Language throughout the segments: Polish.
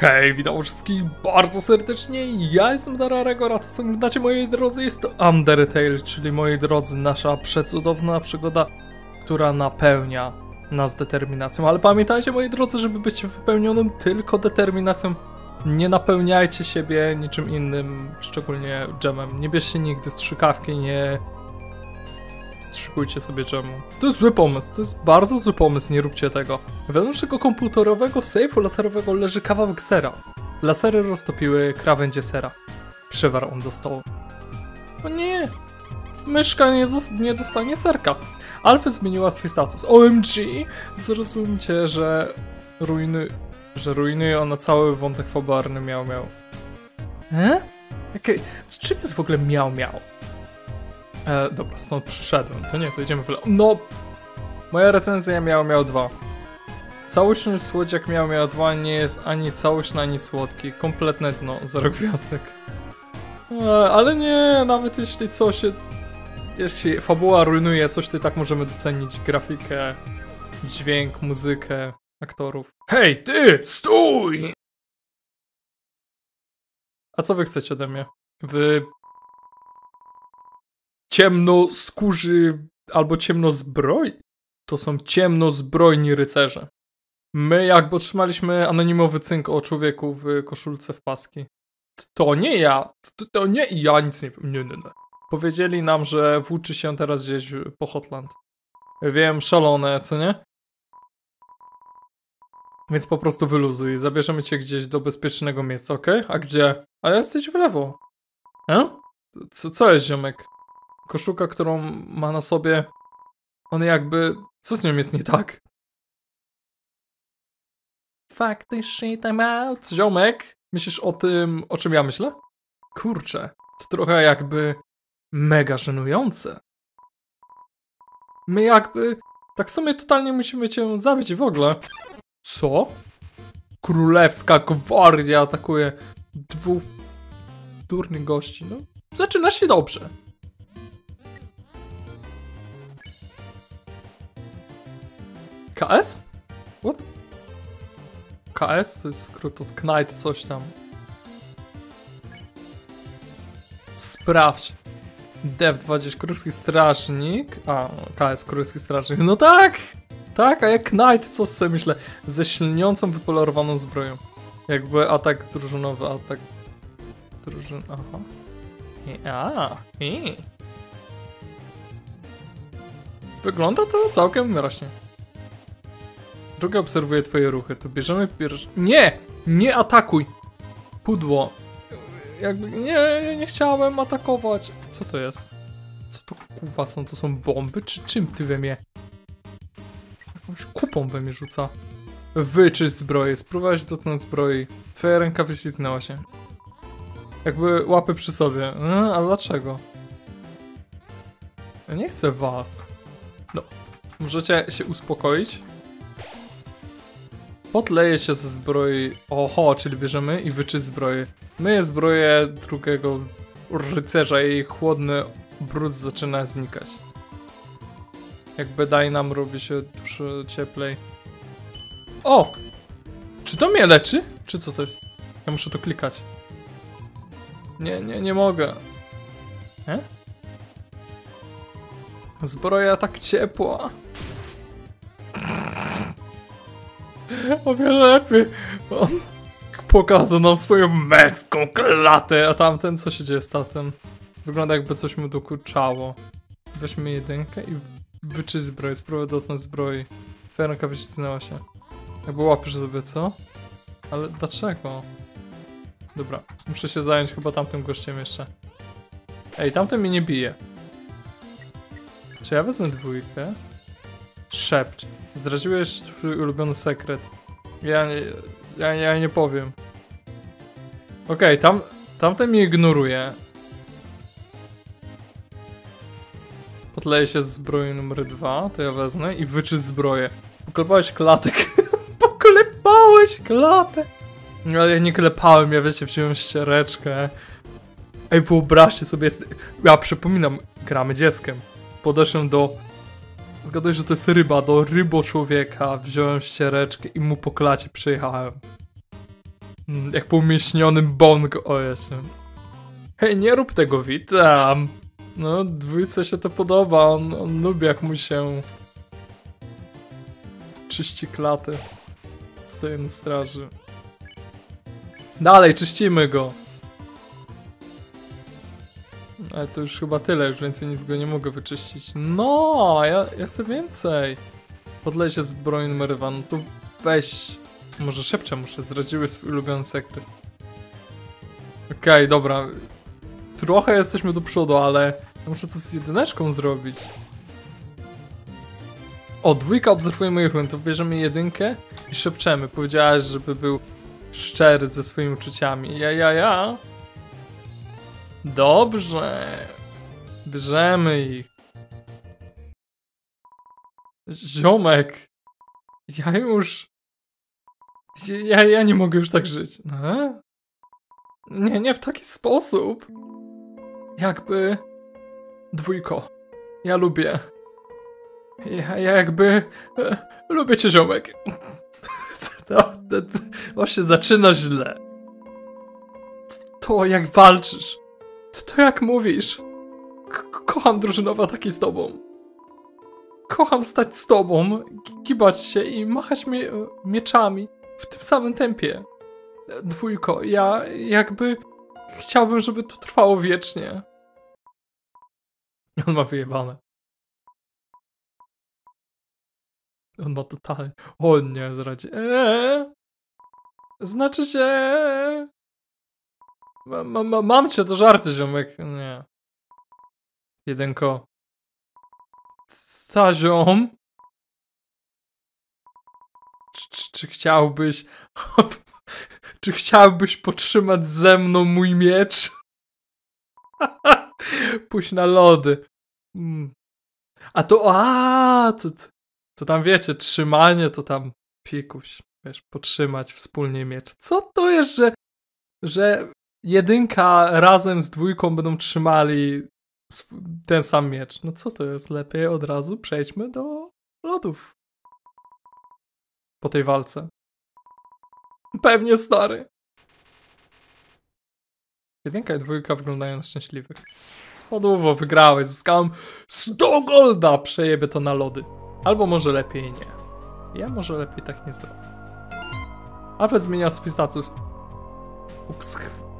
Hej, witam wszystkich bardzo serdecznie, ja jestem TheArAregor, a to co oglądacie, moi drodzy, jest to Undertale, czyli, moi drodzy, nasza przecudowna przygoda, która napełnia nas determinacją. Ale pamiętajcie, moi drodzy, żeby być wypełnionym tylko determinacją, nie napełniajcie siebie niczym innym, szczególnie dżemem. Nie bierzcie nigdy strzykawki, nie wstrzykujcie sobie dżemu. To jest zły pomysł, to jest bardzo zły pomysł, nie róbcie tego. Wewnątrz tego komputerowego sejfu laserowego leży kawałek sera. Lasery roztopiły krawędzie sera. Przywarł on do stołu. O nie! Myszka nie dostanie serka. Alphys zmieniła swój status. OMG! Zrozumcie, że rujnuje ona cały wątek fabularny miał miał. Z czym jest w ogóle miał miał? Dobra, stąd przyszedłem. To nie, to idziemy w lewo. No! Moja recenzja miał 2. Całośny słodziak miał 2 nie jest ani całośny, ani słodki. Kompletne dno, 0 gwiazdek. Ale nie, nawet jeśli coś... Jeśli fabuła rujnuje coś, to i tak możemy docenić grafikę, dźwięk, muzykę, aktorów. Hej, ty! Stój! A co wy chcecie ode mnie? Wy... ciemno skórzy albo ciemno zbroi. To są ciemno zbrojni rycerze. My jakby otrzymaliśmy anonimowy cynk o człowieku w koszulce w paski. To nie ja. To nie ja nic nie wiem. Nie. Powiedzieli nam, że włóczy się teraz gdzieś po Hotland. Wiem, szalone, co nie? Więc po prostu wyluzuj. Zabierzemy cię gdzieś do bezpiecznego miejsca, ok? A gdzie? Ale jesteś w lewo. Co jest, ziomek? Koszulka, którą ma na sobie, on jakby... Co z nią jest nie tak? Fuck this shit, I'm out. Ziomek, myślisz o tym, o czym ja myślę? Kurczę, to trochę jakby mega żenujące. My jakby... Tak sobie totalnie musimy cię zabić w ogóle. Co? Królewska gwardia atakuje dwóch durnych gości, no. Zaczyna się dobrze. KS? What? KS to jest skrót od Knight coś tam. Sprawdź. Dev 20, królewski strażnik. A, KS, królewski strażnik. No tak! Tak, a jak Knight coś sobie myślę. Ze ślniącą, wypolerowaną zbroją. Jakby atak drużynowy, atak... drużyn... aha. Wygląda to całkiem mrocznie. Druga obserwuje twoje ruchy, to bierzemy pierwszy... Nie! Nie atakuj! Pudło. Jakby... Nie chciałem atakować. Co to jest? Co to kuwa są? To są bomby? Czy czym ty we mnie? Jakąś kupą we mnie rzuca. Wyczyść zbroję. Spróbowałeś dotknąć zbroi. Twoja ręka wyślizgnęła się. Jakby łapy przy sobie. A dlaczego? Ja nie chcę was. No. Możecie się uspokoić? Potleje się ze zbroi. Oho, czyli bierzemy i wyczy zbroję. Myję zbroję drugiego rycerza i jej chłodny brud zaczyna znikać. Jakby daj nam robi się dużo cieplej. O! Czy to mnie leczy? Czy co to jest? Ja muszę to klikać. Nie mogę. Zbroja tak ciepła. O wiele lepiej. On pokazał nam swoją męską klatę, a tamten co się dzieje z tatem? Wygląda jakby coś mu dokuczało. Weźmy jedynkę i wyczyść zbroję, spróbuj dotknąć zbroi. Ferka wyścisnęła się. Jakby łapiesz sobie, co? Ale dlaczego? Dobra, muszę się zająć chyba tamtym gościem jeszcze. Ej, tamten mnie nie bije. Czy ja wezmę dwójkę? Szepcz. Zdradziłeś twój ulubiony sekret. Ja nie powiem. Okej, tamten mnie ignoruje. Potleje się z zbroi numer 2, to ja wezmę i wyczyść zbroję. Poklepałeś klatek. Poklepałeś klatek. No ja nie klepałem, ja wiecie, wziąłem ściereczkę. Ej, wyobraźcie sobie, ja przypominam, gramy dzieckiem. Podeszłem do... Zgaduję, że to jest ryba, do rybo człowieka. Wziąłem ściereczkę i mu po klacie przyjechałem. Jak półmięśniony bong OS. Hej, nie rób tego, witam. No, dwójce się to podoba, on lubi jak mu się czyści klatę. Stoję na straży. Dalej, czyścimy go. Ale to już chyba tyle, już więcej nic go nie mogę wyczyścić. No, ja chcę więcej. Podlej się z broni numer 2, no to weź. Może szybciej muszę, zdradziły swój ulubiony sekret. Okej, dobra. Trochę jesteśmy do przodu, ale muszę coś z jedyneczką zrobić. O, dwójka obserwuje moich klientów, bierzemy jedynkę i szepczemy. Powiedziałaś, żeby był szczery ze swoimi uczuciami. Ja. Dobrze. Bierzemy ich. Ziomek. Ja nie mogę już tak żyć. Aha. Nie w taki sposób. Jakby... Dwójko. Ja lubię. Ja jakby... Lubię cię, ziomek. To właśnie zaczyna źle. To jak walczysz. To jak mówisz. Kocham drużynowe ataki z tobą. Kocham stać z tobą, gibać się i machać mieczami. W tym samym tempie. Dwójko, ja jakby... Chciałbym, żeby to trwało wiecznie. On ma wyjebane. On ma totalnie... O nie, zradzi... Znaczy się... Mam cię, to żarty, ziomek. Nie. Jedynko. Ca ziom. Czy chciałbyś... Czy chciałbyś potrzymać ze mną mój miecz? Pójść na lody. A to... To tam wiecie, trzymanie to tam pikuś. Wiesz, potrzymać wspólnie miecz. Co to jest, że jedynka razem z dwójką będą trzymali ten sam miecz? No co to jest? Lepiej od razu przejdźmy do lodów. Po tej walce. Pewnie, stary. Jedynka i dwójka wyglądają na szczęśliwych. Spodłowo wygrałeś, zyskałem 100 golda! Przejebię to na lody. Albo może lepiej nie. Ja może lepiej tak nie zrobię. Alphys zmienia swój status.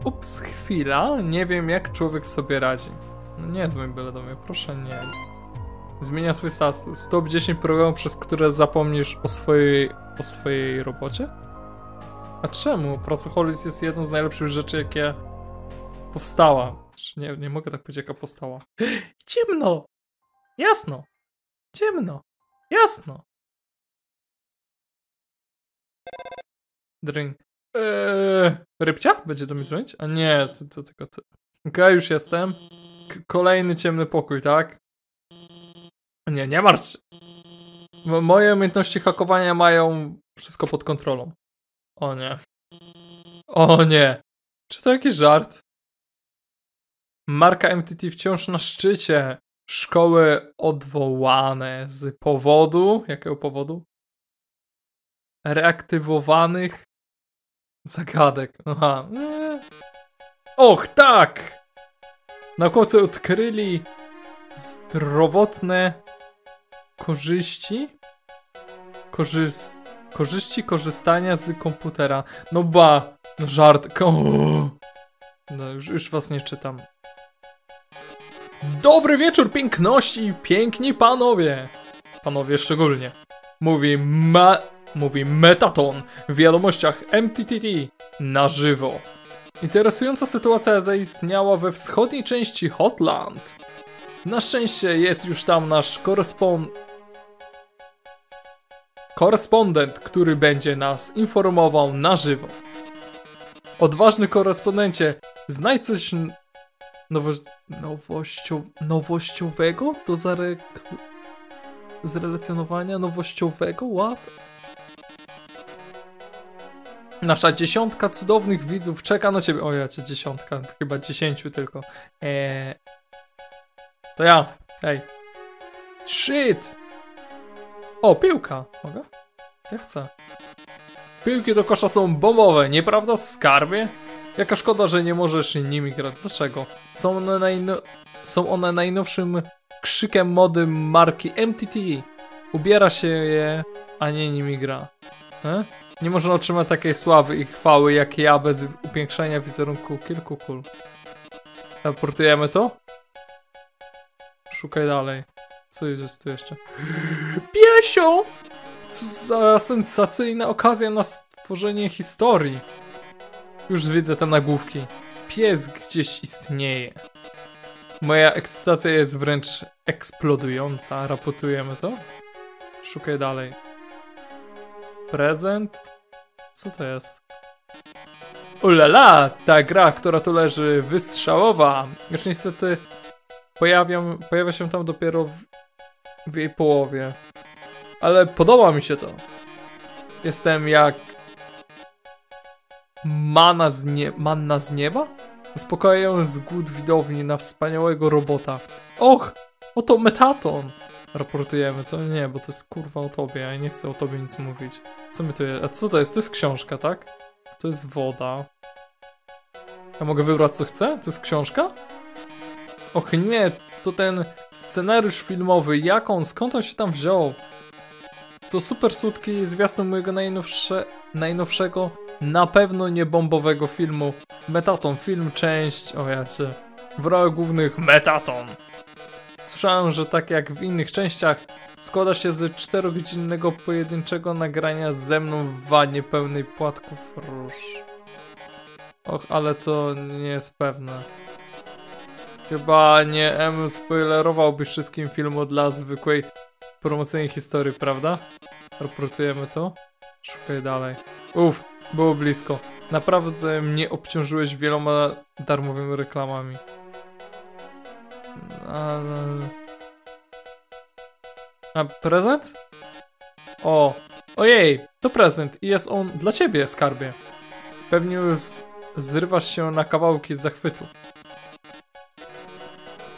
Ups, chwila. Nie wiem, jak człowiek sobie radzi. No nie dzwoń byle do mnie, proszę nie. Zmienia swój status. Top 10 programów, przez które zapomnisz o swojej robocie? A czemu? Pracoholizm jest jedną z najlepszych rzeczy, jakie powstała. Nie mogę tak powiedzieć, jaka powstała. Ciemno! Jasno! Ciemno! Jasno! Drink. Rybcia? Będzie do mnie dzwonić? A nie, to tylko ty. Okej, już jestem. Kolejny ciemny pokój, tak? Nie martw się. Moje umiejętności hakowania mają wszystko pod kontrolą. O nie. O nie. Czy to jakiś żart? Marka MTT wciąż na szczycie. Szkoły odwołane z powodu... Jakiego powodu? Reaktywowanych zagadek. Aha. Och, tak! Naukowcy odkryli zdrowotne korzyści korzystania z komputera. No ba, no żart. No już was nie czytam. Dobry wieczór, piękności i piękni panowie. Panowie szczególnie. Mówi Mettaton w wiadomościach MTTT na żywo. Interesująca sytuacja zaistniała we wschodniej części Hotland. Na szczęście jest już tam nasz korespondent, który będzie nas informował na żywo. Odważny korespondencie, znajdź coś nowościowego do zrelacjonowania nowościowego, ład? Nasza dziesiątka cudownych widzów czeka na ciebie. O ja cię, dziesiątka, chyba 10 tylko. To ja, hej. Shit! O, piłka! Mogę? Ja chcę. Piłki do kosza są bombowe, nieprawda, skarbie? Jaka szkoda, że nie możesz nimi grać. Dlaczego? Są one najnowszym krzykiem mody marki MTT. Ubiera się je, a nie nimi gra. Nie można otrzymać takiej sławy i chwały jak ja bez upiększenia wizerunku kilku kul. Raportujemy to? Szukaj dalej. Co jest tu jeszcze? Piesio! Co za sensacyjna okazja na stworzenie historii. Już widzę te nagłówki. Pies gdzieś istnieje. Moja ekscytacja jest wręcz eksplodująca. Raportujemy to? Szukaj dalej. Prezent? Co to jest? Ulala! Ta gra, która tu leży, wystrzałowa. Już niestety pojawia się tam dopiero w jej połowie. Ale podoba mi się to. Jestem jak... Manna z nieba? Uspokajając głód widowni na wspaniałego robota. Och! Oto Mettaton! Raportujemy to? Nie, bo to jest kurwa o tobie, ja nie chcę o tobie nic mówić. Co mi to jest? A co to jest? To jest książka, tak? To jest woda. Ja mogę wybrać co chcę? To jest książka? Och nie, to ten scenariusz filmowy, jak on, skąd on się tam wziął? To super słodki zwiastun mojego najnowszego, na pewno nie bombowego filmu. Mettaton, film, część, o jacie. W rolach głównych Mettaton. Słyszałem, że tak jak w innych częściach, składa się z 4-godzinnego pojedynczego nagrania ze mną w wannie pełnej płatków róż. Och, ale to nie jest pewne. Chyba nie spoilerowałby wszystkim filmu dla zwykłej promocyjnej historii, prawda? Raportujemy to? Szukaj dalej. Uff, było blisko. Naprawdę mnie obciążyłeś wieloma darmowymi reklamami. A prezent? O, ojej, to prezent i jest on dla ciebie, skarbie. Pewnie już zrywasz się na kawałki z zachwytu.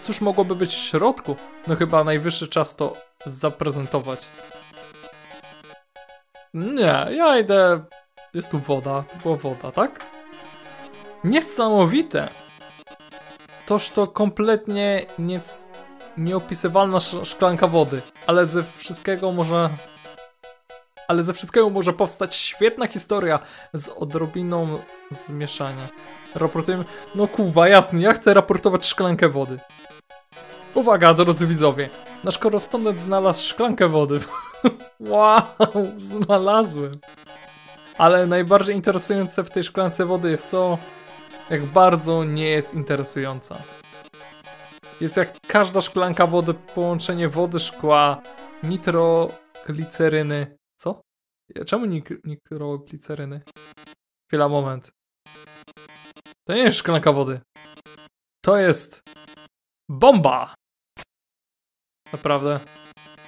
Cóż mogłoby być w środku? No chyba najwyższy czas to zaprezentować. Nie, ja idę... Jest tu woda, to była woda, tak? Niesamowite! Toż to kompletnie nieopisywalna szklanka wody, ale ze wszystkiego może powstać świetna historia z odrobiną zmieszania. Raportujemy... No kurwa, jasne, ja chcę raportować szklankę wody. Uwaga, drodzy widzowie, nasz korespondent znalazł szklankę wody. Wow, znalazłem. Ale najbardziej interesujące w tej szklance wody jest to, jak bardzo nie jest interesująca. Jest jak każda szklanka wody, połączenie wody, szkła, nitrogliceryny. Co? Czemu nitrogliceryny? Chwila, moment. To nie jest szklanka wody. To jest... bomba! Naprawdę.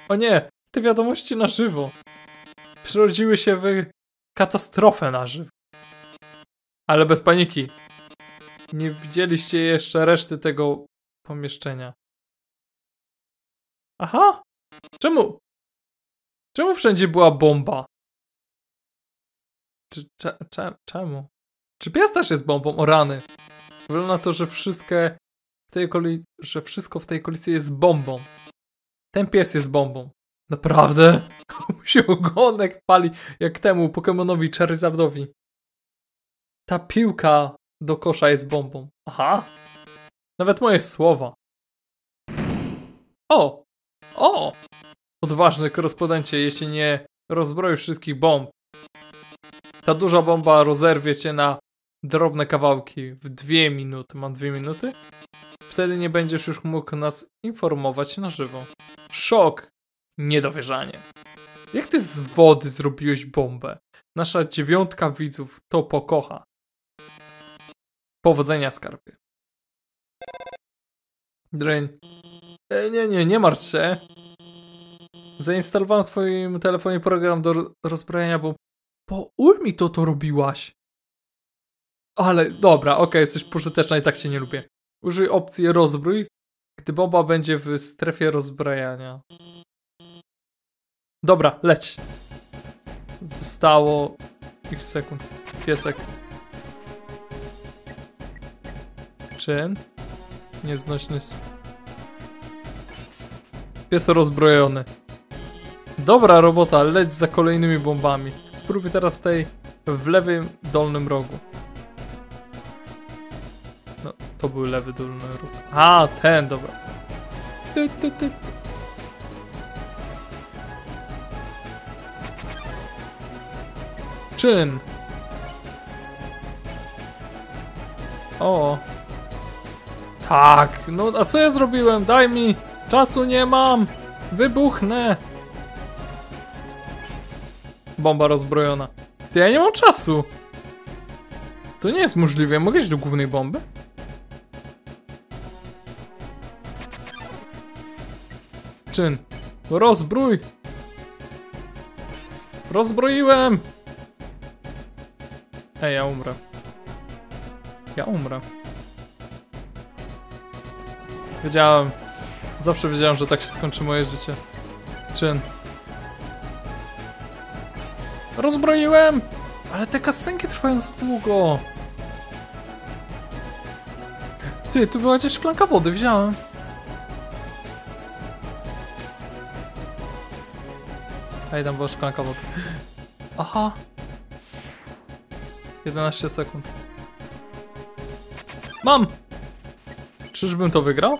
O nie! Te wiadomości na żywo. Przerodziły się w katastrofę na żywo. Ale bez paniki. Nie widzieliście jeszcze reszty tego pomieszczenia. Aha! Czemu? Czemu wszędzie była bomba? Czemu? Czy pies też jest bombą? O rany. Wygląda na to, że wszystko w tej okolicy jest bombą. Ten pies jest bombą. Naprawdę? Mu się ogonek pali jak temu Pokemonowi Charizardowi. Ta piłka do kosza jest bombą. Aha! Nawet moje słowa. O! O! Odważny korespondencie, jeśli nie rozbroisz wszystkich bomb. Ta duża bomba rozerwie cię na drobne kawałki w 2 minuty. Mam 2 minuty? Wtedy nie będziesz już mógł nas informować na żywo. Szok! Niedowierzanie. Jak ty z wody zrobiłeś bombę? Nasza 9 widzów to pokocha. Powodzenia, skarbie. Drain. Nie martw się. Zainstalowałem w twoim telefonie program do rozbrajania bomb. Po ulmi to robiłaś. Ale dobra, okej, jesteś pożyteczna i tak cię nie lubię. Użyj opcji rozbrój, gdy bomba będzie w strefie rozbrajania. Dobra, leć. Zostało X sekund. Piesek. Czyn. Nieznośność. Pies rozbrojony. Dobra robota, leć za kolejnymi bombami. Spróbuj teraz tej w lewym dolnym rogu. No, to był lewy dolny róg. A, ten, dobra. Czyn. O. Tak, no a co ja zrobiłem? Daj mi! Czasu nie mam! Wybuchnę! Bomba rozbrojona. To ja nie mam czasu! To nie jest możliwe. Mogę iść do głównej bomby? Czyn. Rozbrój! Rozbroiłem! Ej, ja umrę. Ja umrę. Wiedziałem. Zawsze wiedziałem, że tak się skończy moje życie. Czyn. Rozbroiłem! Ale te kasenki trwają za długo. Ty, tu była gdzieś szklanka wody, wziąłem. Ej, tam była szklanka wody. Aha. 11 sekund. Mam! Czyżbym to wygrał?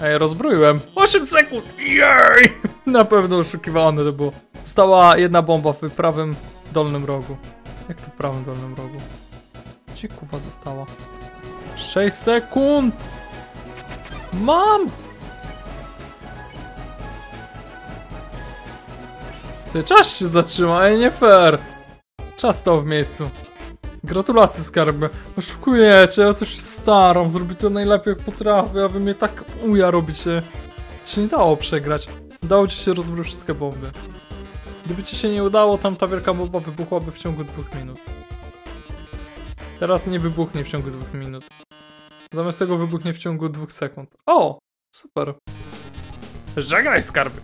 Ej, rozbroiłem. 8 sekund! Jej! Na pewno oszukiwane to było. Stała jedna bomba w prawym dolnym rogu. Jak to w prawym dolnym rogu? Gdzie kuwa została? 6 sekund! Mam! Ty, czas się zatrzyma, ej, nie fair! Czas stał w miejscu. Gratulacje, skarby. Oszukujecie, ja też się staram. Zrobię to najlepiej jak potrafię, a wy mnie tak w uja robicie. To się nie dało przegrać. Udało ci się rozbroić wszystkie bomby. Gdyby ci się nie udało, tamta wielka bomba wybuchłaby w ciągu 2 minut. Teraz nie wybuchnie w ciągu 2 minut. Zamiast tego wybuchnie w ciągu 2 sekund. O! Super. Żegnaj, skarby!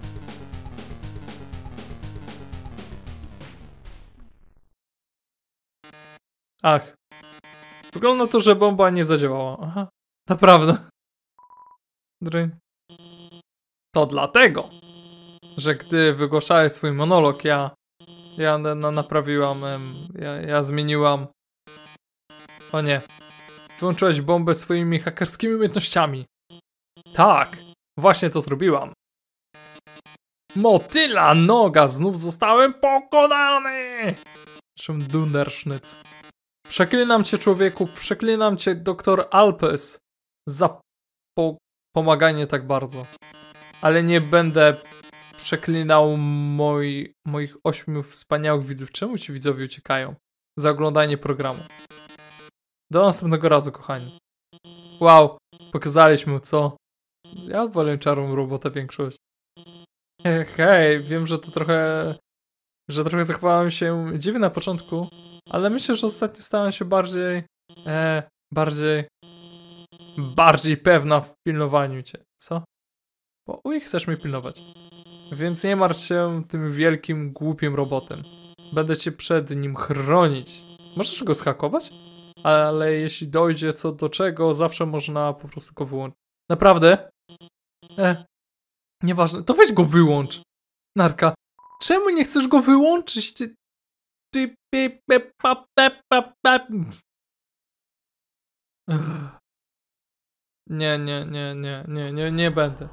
Ach. Wygląda to, że bomba nie zadziałała. Aha. Naprawdę. Drain. To dlatego, że gdy wygłaszałeś swój monolog, ja naprawiłam, ja zmieniłam. O nie. Wyłączyłeś bombę swoimi hakerskimi umiejętnościami. Tak. Właśnie to zrobiłam. Motyla noga, znów zostałem pokonany! Szumdunersznyc. Przeklinam cię, człowieku, przeklinam cię, doktor Alphys, za pomaganie tak bardzo. Ale nie będę przeklinał moich 8 wspaniałych widzów. Czemu ci widzowie uciekają? Za oglądanie programu. Do następnego razu, kochani. Wow, pokazaliśmy, co? Ja wolę czarną robotę większość. Hej, wiem, że to trochę... Że trochę zachowałem się dziwnie na początku, ale myślę, że ostatnio stałem się bardziej... bardziej pewna w pilnowaniu cię, co? Bo uj, chcesz mnie pilnować. Więc nie martw się tym wielkim, głupim robotem. Będę cię przed nim chronić. Możesz go zhakować? Ale jeśli dojdzie co do czego, zawsze można po prostu go wyłączyć. Naprawdę? Nieważne, to weź go wyłącz. Narka. Czemu nie chcesz go wyłączyć? Nie będę.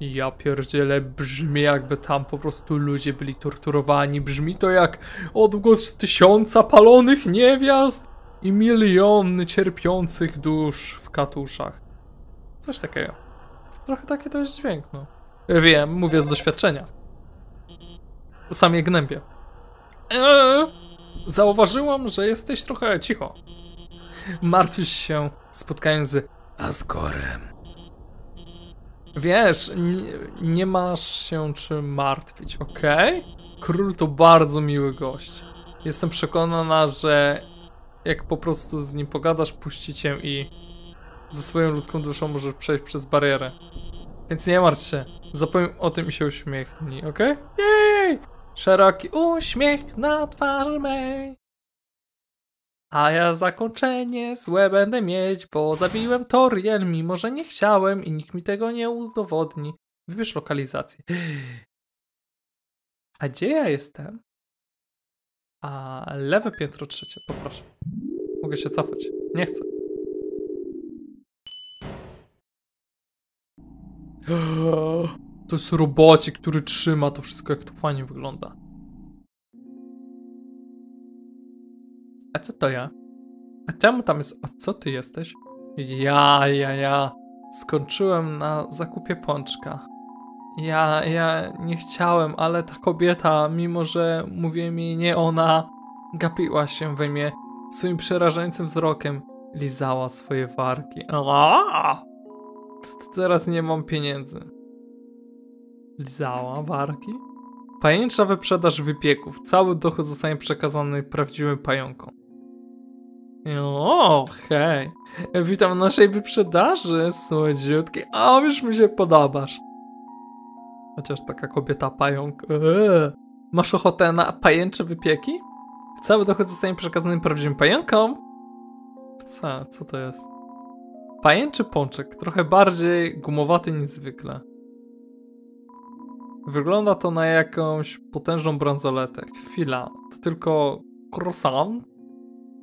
Ja pierdzielę, brzmi jakby tam po prostu ludzie byli torturowani. Brzmi to jak odgłos 1000 palonych niewiast i miliony cierpiących dusz w katuszach. Coś takiego. Trochę taki to jest dźwięk, no. Wiem, mówię z doświadczenia. Sam je gnębię. Zauważyłam, że jesteś trochę cicho. Martwisz się spotkaniem z Asgorem. Wiesz, nie masz się czym martwić, okej? Król to bardzo miły gość. Jestem przekonana, że jak po prostu z nim pogadasz, puści cię i ze swoją ludzką duszą możesz przejść przez barierę. Więc nie martw się. Zapomnij o tym i się uśmiechnij, okej? Jej! Szeroki uśmiech na twarzy mej. A ja zakończenie złe będę mieć, bo zabiłem Toriel, mimo że nie chciałem i nikt mi tego nie udowodni. Wybierz lokalizację. A gdzie ja jestem? A lewe piętro trzecie, poproszę. Mogę się cofać. Nie chcę. To jest robocik, który trzyma to wszystko, jak to fajnie wygląda. A co to ja? A czemu tam jest? A co ty jesteś? Ja. Skończyłem na zakupie pączka. Ja nie chciałem, ale ta kobieta, mimo że mówiłem jej nie ona, gapiła się we mnie swoim przerażającym wzrokiem. Lizała swoje wargi. Teraz nie mam pieniędzy. Lizała wargi? Pajęcza wyprzedaż wypieków. Cały dochód zostanie przekazany prawdziwym pająkom. O, hej. Witam w naszej wyprzedaży, słodziutki. A, już mi się podobasz. Chociaż taka kobieta pająk. Masz ochotę na pajęcze wypieki? Cały dochód zostanie przekazany prawdziwym pająkom. Co to jest? Pajęczy pączek. Trochę bardziej gumowaty niż zwykle. Wygląda to na jakąś potężną bransoletę. Chwila. To tylko croissant?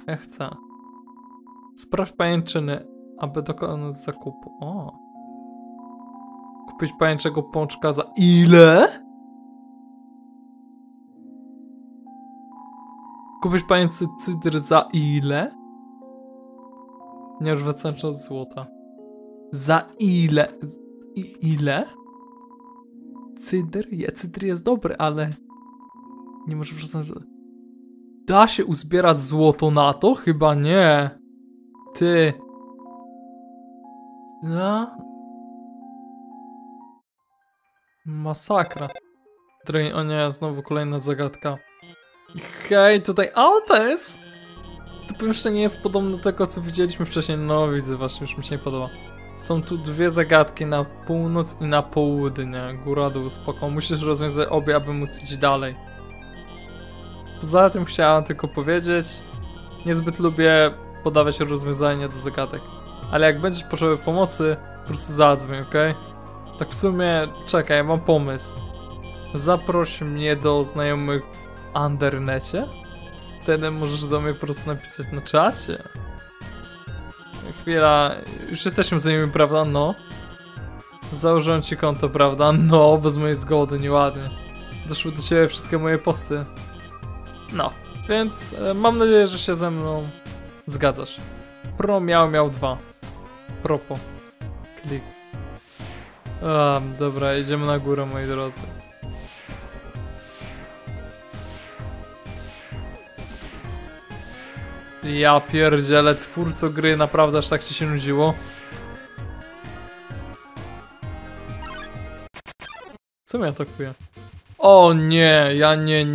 Ja chcę. Sprawdź pajęczyny, aby dokonać zakupu. O. Kupić pajęczego pączka za ile? Kupić pajęcy cydr za ile? Nie już wystarczy złota. Za ile? Ile? Cydr jest dobry, ale nie może wrzucać. Da się uzbierać złoto na to? Chyba nie. Ty. No. Masakra. O nie, znowu kolejna zagadka. Hej, tutaj Alphys! To pomieszczenie nie jest podobne do tego, co widzieliśmy wcześniej. No widzę właśnie, już mi się nie podoba. Są tu dwie zagadki, na północ i na południe. Góra, dół, spoko. Musisz rozwiązać obie, aby móc iść dalej. Poza tym chciałem tylko powiedzieć, niezbyt lubię podawać rozwiązania do zagadek. Ale jak będziesz potrzebował pomocy, po prostu zadzwoń, okej? Tak w sumie, czekaj, mam pomysł. Zaproś mnie do znajomych w Undernecie. Wtedy możesz do mnie po prostu napisać na czacie. Chwila, już jesteśmy znajomymi, prawda? No. Założyłem ci konto, prawda? No, bez mojej zgody, nieładnie. Doszły do ciebie wszystkie moje posty. No, więc mam nadzieję, że się ze mną zgadzasz. Pro miał 2. Propo. Klik. Dobra, idziemy na górę, moi drodzy. Ja pierdzielę, twórco gry, naprawdę aż tak ci się nudziło. Co mnie atakuje? O nie, ja nie.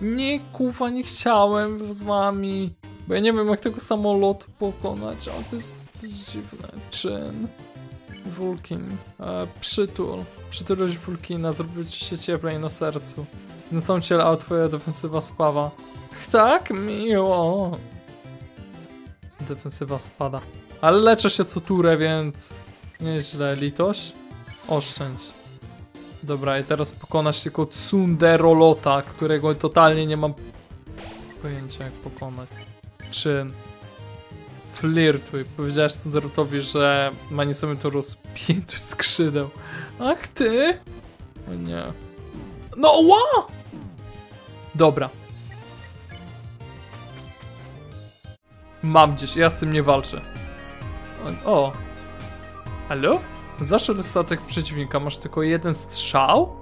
Nie, kuwa, nie chciałem z wami. Bo ja nie wiem, jak tego samolotu pokonać. O, to jest dziwne. Czyn. Vulkin. Przytulać Vulkina, zrobić się cieplej na sercu. Na całym ciele, a twoja defensywa spawa. Tak miło. Defensywa spada. Ale leczę się co turę, więc nieźle. Litość. Oszczędź. Dobra, i teraz pokonać tylko Tzunderolota, którego totalnie nie mam pojęcia, jak pokonać. Czyn. Flirtuj. Powiedziałeś Tzunderolotowi, że ma niesamowitą rozpiętość skrzydeł. Ach ty! O nie. No, ła! Dobra. Mam gdzieś, ja z tym nie walczę. O! Halo? Zaszedł statek przeciwnika, masz tylko jeden strzał?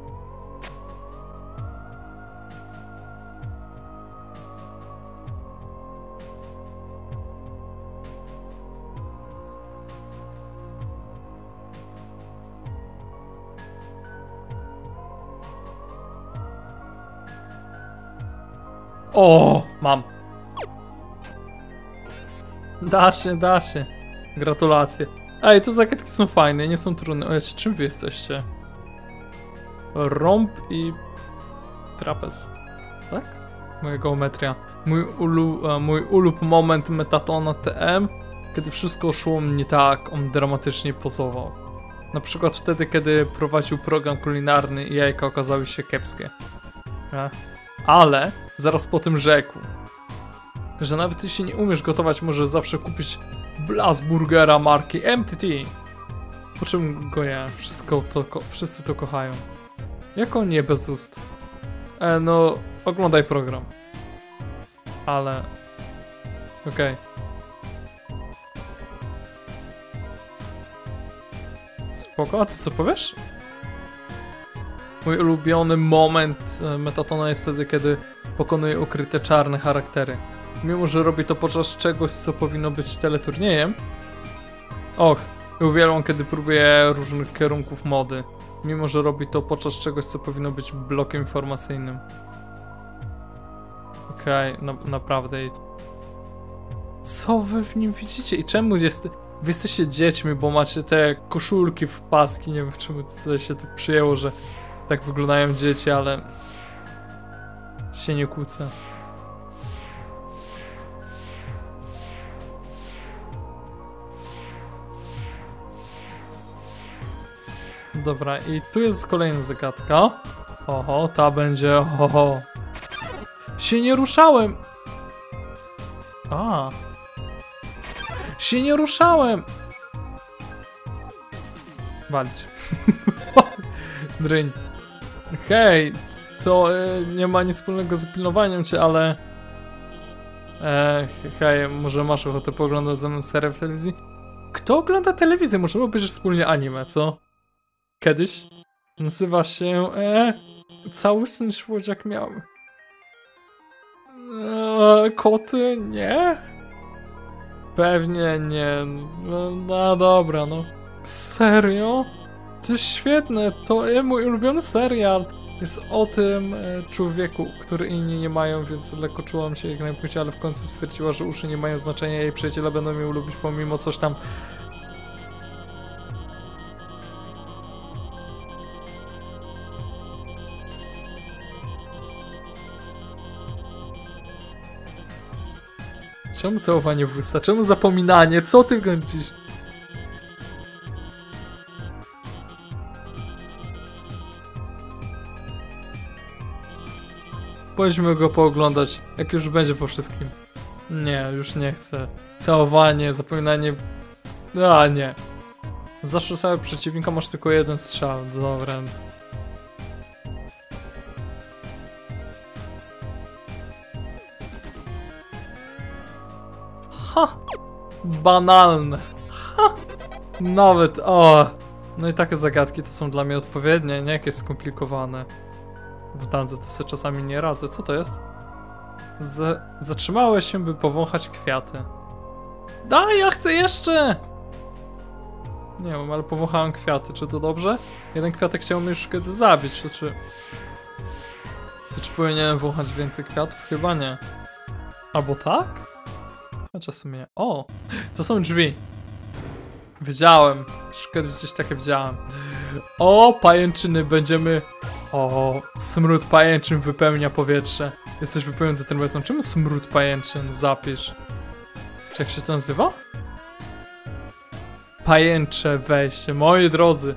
O! Mam! Da się, da się. Gratulacje. Ej, te zagadki są fajne, nie są trudne. O, czym wy jesteście? Rąb i... trapez. Tak? Moja geometria. Mój ulub moment Metatona TM, kiedy wszystko szło mnie tak, on dramatycznie pozował. Na przykład wtedy, kiedy prowadził program kulinarny i jajka okazały się kiepskie. Ale zaraz po tym rzekł, że nawet jeśli nie umiesz gotować, możesz zawsze kupić Blasburgera marki MTT. Po czym go ja, wszyscy to kochają. Jako nie bez ust. No, oglądaj program. Ale... okej. Spoko, a ty co powiesz? Mój ulubiony moment Metatona jest wtedy, kiedy pokonuje ukryte czarne charaktery. Mimo że robi to podczas czegoś, co powinno być teleturniejem. Och, uwielbiam, kiedy próbuje różnych kierunków mody. Mimo że robi to podczas czegoś, co powinno być blokiem informacyjnym. Okej, naprawdę. Co wy w nim widzicie? I czemu jest... wy jesteście dziećmi, bo macie te koszulki w paski. Nie wiem, czemu się to przyjęło, że tak wyglądają dzieci, ale... się nie kłócę. Dobra, i tu jest kolejna zagadka. Oho, ta będzie... oho. Się nie ruszałem! A. Się nie ruszałem! Walić. Dryń. Hej, to nie ma nic wspólnego z pilnowaniem cię, ale... hej, może masz ochotę pooglądać ze mną serię w telewizji? Kto ogląda telewizję? Możemy obejrzeć wspólnie anime, co? Kiedyś nazywa się cały sen jak miałem. Koty? Nie? Pewnie nie. No dobra, no. Serio? To jest świetne, to jest mój ulubiony serial. Jest o tym człowieku, który inni nie mają, więc lekko czułam się jak najpóźniej, ale w końcu stwierdziła, że uszy nie mają znaczenia i jej przyjaciele będą mnie lubić pomimo coś tam. Czemu całowanie w usta? Czemu zapominanie? Co ty gącisz? Pójdźmy go pooglądać, jak już będzie po wszystkim. Nie, już nie chcę. Całowanie, zapominanie... a nie. Zawsze samego przeciwnika masz tylko jeden strzał. Dobra. Ha! Banalne. Ha! Nawet, o! No i takie zagadki to są dla mnie odpowiednie, nie jakieś skomplikowane. W Dandze to sobie czasami nie radzę. Co to jest? Zatrzymałeś się, by powąchać kwiaty. Daj, ja chcę jeszcze! Nie wiem, ale powąchałem kwiaty. Czy to dobrze? Jeden kwiatek chciał mnie już kiedyś zabić, to czy powinienem wąchać więcej kwiatów? Chyba nie. Albo tak? Czasem nie. O! To są drzwi. Wiedziałem. Już kiedyś gdzieś takie widziałem. O! Pajęczyny będziemy... o! Smród pajęczyn wypełnia powietrze. Jesteś wypełniony tym obecną. Czemu smród pajęczyn? Zapisz. Czy jak się to nazywa? Pajęcze wejście. Moi drodzy.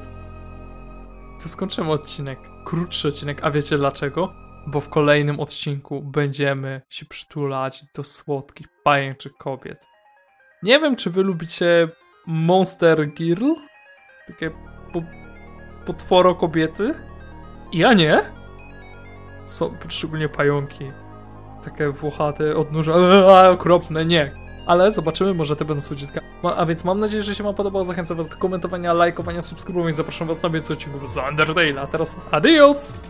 Tu skończymy odcinek. Krótszy odcinek. A wiecie dlaczego? Bo w kolejnym odcinku będziemy się przytulać do słodkich pajęczych kobiet. Nie wiem, czy wy lubicie Monster Girl? Takie potworo kobiety? Ja nie. Są szczególnie pająki. Takie włochate, odnóża, okropne, nie. Ale zobaczymy, może te będą słodziutka. A więc mam nadzieję, że się wam podobało. Zachęcam was do komentowania, lajkowania, subskrybowania. Zapraszam was na więcej odcinków z Undertale. A teraz adios!